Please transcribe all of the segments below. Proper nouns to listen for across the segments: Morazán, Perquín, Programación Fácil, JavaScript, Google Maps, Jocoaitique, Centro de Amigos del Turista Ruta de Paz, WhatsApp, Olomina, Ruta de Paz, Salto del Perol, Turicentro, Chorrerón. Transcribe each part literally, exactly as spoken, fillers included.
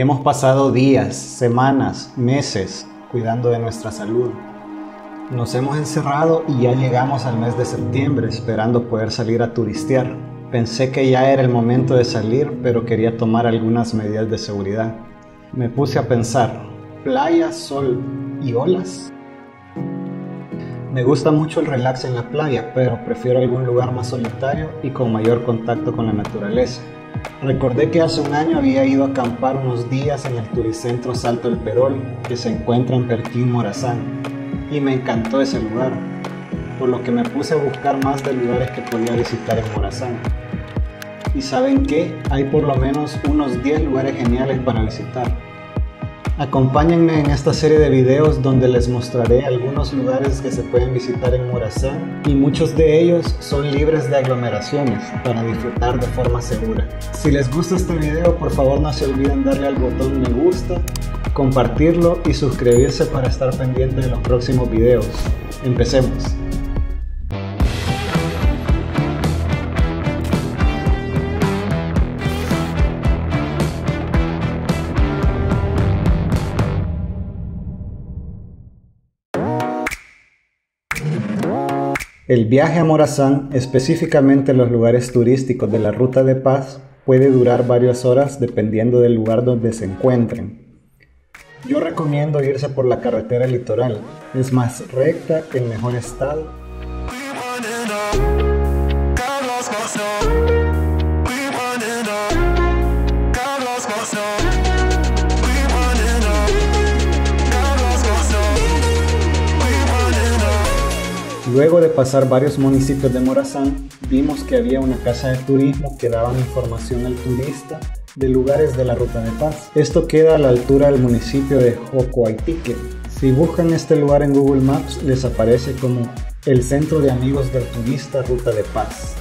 Hemos pasado días, semanas, meses cuidando de nuestra salud. Nos hemos encerrado y ya llegamos al mes de septiembre esperando poder salir a turistear. Pensé que ya era el momento de salir, pero quería tomar algunas medidas de seguridad. Me puse a pensar, playa, sol y olas. Me gusta mucho el relax en la playa, pero prefiero algún lugar más solitario y con mayor contacto con la naturaleza. Recordé que hace un año había ido a acampar unos días en el turicentro Salto del Perol, que se encuentra en Perquín, Morazán, y me encantó ese lugar, por lo que me puse a buscar más de lugares que podía visitar en Morazán. Y ¿saben qué? Hay por lo menos unos diez lugares geniales para visitar. Acompáñenme en esta serie de videos donde les mostraré algunos lugares que se pueden visitar en Morazán, y muchos de ellos son libres de aglomeraciones para disfrutar de forma segura. Si les gusta este video, por favor no se olviden darle al botón me gusta, compartirlo y suscribirse para estar pendiente de los próximos videos. Empecemos. El viaje a Morazán, específicamente los lugares turísticos de la Ruta de Paz, puede durar varias horas dependiendo del lugar donde se encuentren. Yo recomiendo irse por la carretera litoral, es más recta, en mejor estado. Luego de pasar varios municipios de Morazán, vimos que había una casa de turismo que daba información al turista de lugares de la Ruta de Paz. Esto queda a la altura del municipio de Jocoaitique. Si buscan este lugar en Google Maps, les aparece como el Centro de Amigos del Turista Ruta de Paz.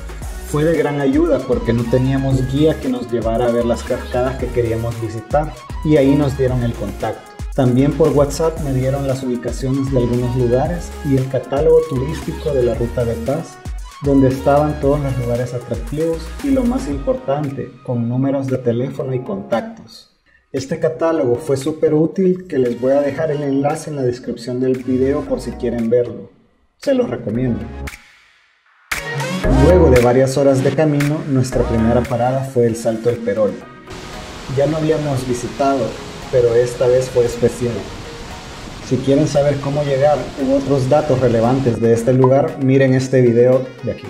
Fue de gran ayuda porque no teníamos guía que nos llevara a ver las cascadas que queríamos visitar, y ahí nos dieron el contacto. También por WhatsApp me dieron las ubicaciones de algunos lugares y el catálogo turístico de la Ruta de Paz, donde estaban todos los lugares atractivos y lo más importante, con números de teléfono y contactos. Este catálogo fue súper útil, que les voy a dejar el enlace en la descripción del video por si quieren verlo. Se los recomiendo. Luego de varias horas de camino, nuestra primera parada fue el Salto del Perol. Ya lo habíamos visitado, pero esta vez fue especial. Si quieren saber cómo llegar u otros datos relevantes de este lugar, miren este video de aquí.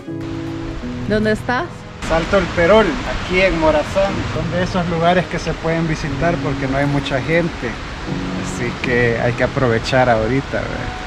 ¿Dónde estás? Salto del Perol, aquí en Morazán. Son de esos lugares que se pueden visitar porque no hay mucha gente, así que hay que aprovechar ahorita, ¿verdad?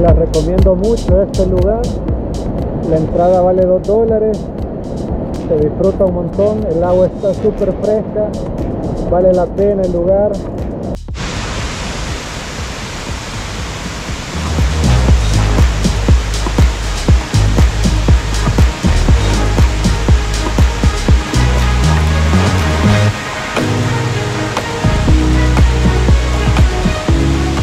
Les recomiendo mucho este lugar, la entrada vale dos dólares, se disfruta un montón, el agua está súper fresca vale la pena el lugar.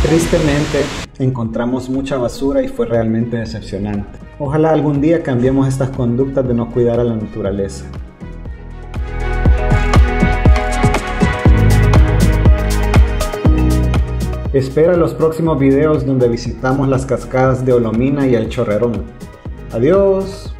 Tristemente, encontramos mucha basura y fue realmente decepcionante. Ojalá algún día cambiemos estas conductas de no cuidar a la naturaleza. Espera los próximos videos donde visitamos las cascadas de Olomina y el Chorrerón. ¡Adiós!